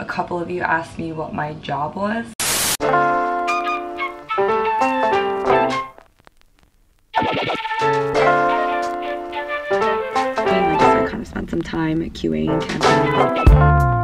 A couple of you asked me what my job was. I just kind of spent some time QAing and campaigning.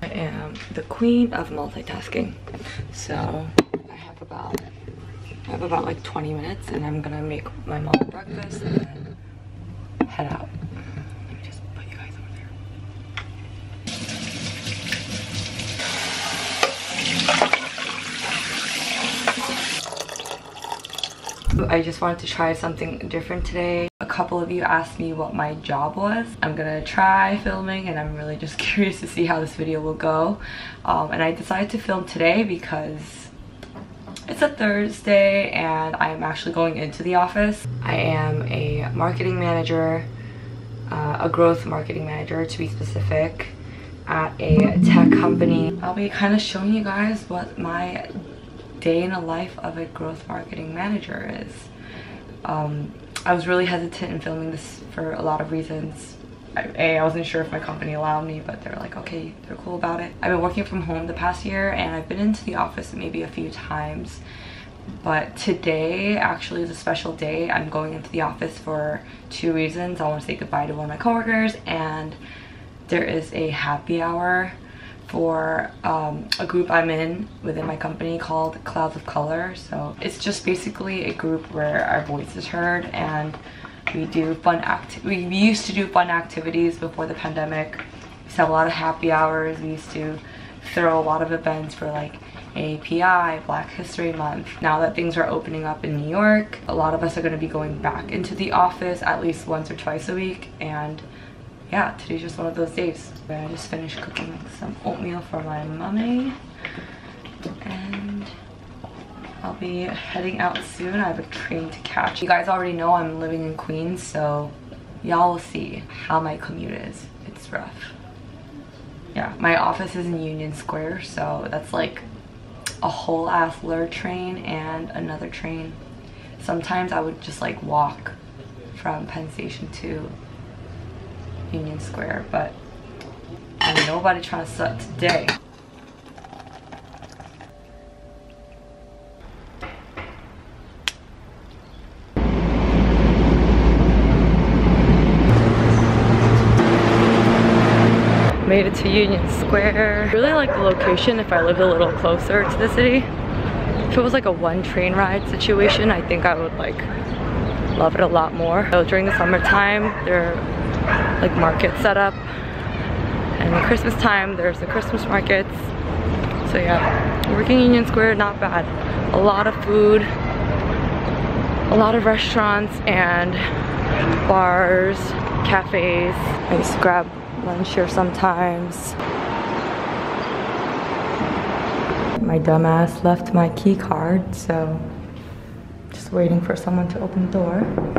I am the queen of multitasking, so I have about like 20 minutes and I'm gonna make my mom breakfast and then head out. Let me just put you guys over there. I just wanted to try something different today. A couple of you asked me what my job was. I'm gonna try filming and I'm really just curious to see how this video will go. And I decided to film today because it's a Thursday and I'm actually going into the office. I am a marketing manager, a growth marketing manager to be specific, at a tech company. I'll be kind of showing you guys what my day in the life of a growth marketing manager is. I was really hesitant in filming this for a lot of reasons. I wasn't sure if my company allowed me, but they're like, okay, they're cool about it. I've been working from home the past year and I've been into the office maybe a few times, but today actually is a special day. I'm going into the office for two reasons. I want to say goodbye to one of my coworkers, and there is a happy hour for a group I'm in within my company called Clouds of Color. So it's just basically a group where our voice is heard, and we do we used to do fun activities before the pandemic. We used to have a lot of happy hours. We used to throw a lot of events for like AAPI, Black History Month. Now that things are opening up in New York, a lot of us are going to be going back into the office at least once or twice a week, and yeah, today's just one of those days. I just finished cooking some oatmeal for my mommy, and I'll be heading out soon. I have a train to catch. You guys already know I'm living in Queens, so y'all will see how my commute is. It's rough. Yeah, my office is in Union Square, so that's like a whole ass LUR train and another train. Sometimes I would just like walk from Penn Station to Union Square, but ain't nobody trying to suck today. Made it to Union Square. Really like the location if I lived a little closer to the city. If it was like a one train ride situation, I think I would like love it a lot more. So during the summertime, they're like market setup, and Christmas time there's the Christmas markets. So yeah, working Union Square, not bad. A lot of food, a lot of restaurants and bars, cafes. I used to grab lunch here sometimes. My dumbass left my key card, so just waiting for someone to open the door.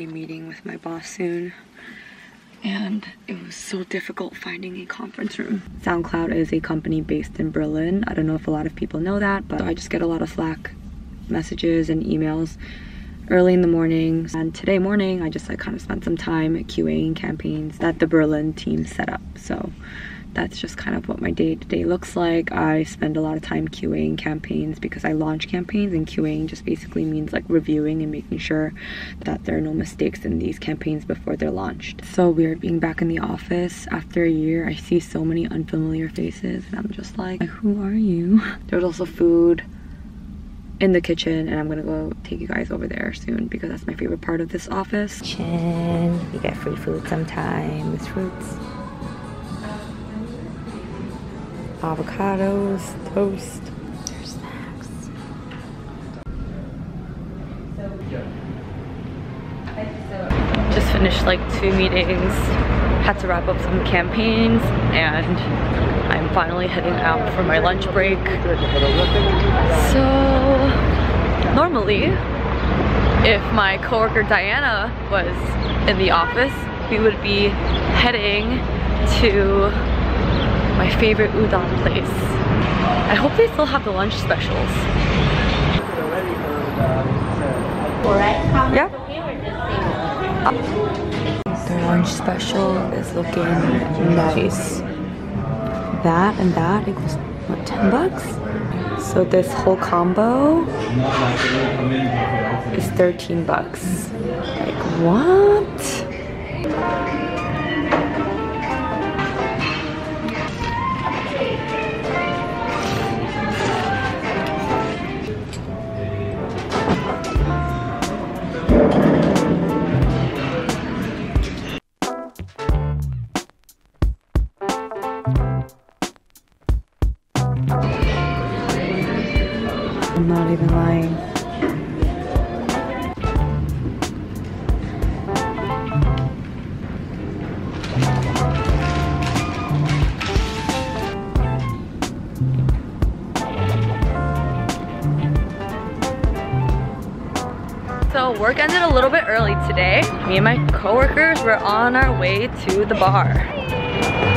Meeting with my boss soon. and it was so difficult finding a conference room. SoundCloud is a company based in Berlin. I don't know if a lot of people know that, but I just get a lot of Slack messages and emails early in the morning. And today morning, I just like kind of spent some time QAing campaigns that the Berlin team set up. So that's just kind of what my day-to-day looks like. I spend a lot of time QAing campaigns because I launch campaigns, and QAing just basically means like reviewing and making sure that there are no mistakes in these campaigns before they're launched. It's so weird being back in the office after a year. I see so many unfamiliar faces and I'm just like, who are you? There's also food in the kitchen, and I'm gonna go take you guys over there soon because that's my favorite part of this office. Kitchen, you get free food sometimes, fruits, avocados, toast, there's snacks. Just finished like 2 meetings, had to wrap up some campaigns, and I'm finally heading out for my lunch break. So normally, if my coworker Diana was in the office, we would be heading to my favorite udon place. I hope they still have the lunch specials. Yeah. Their lunch special is looking nice. That and that equals what, 10 bucks? So this whole combo is 13 bucks. Like, what? I'm not even lying. So work ended a little bit early today. Me and my coworkers were on our way to the bar.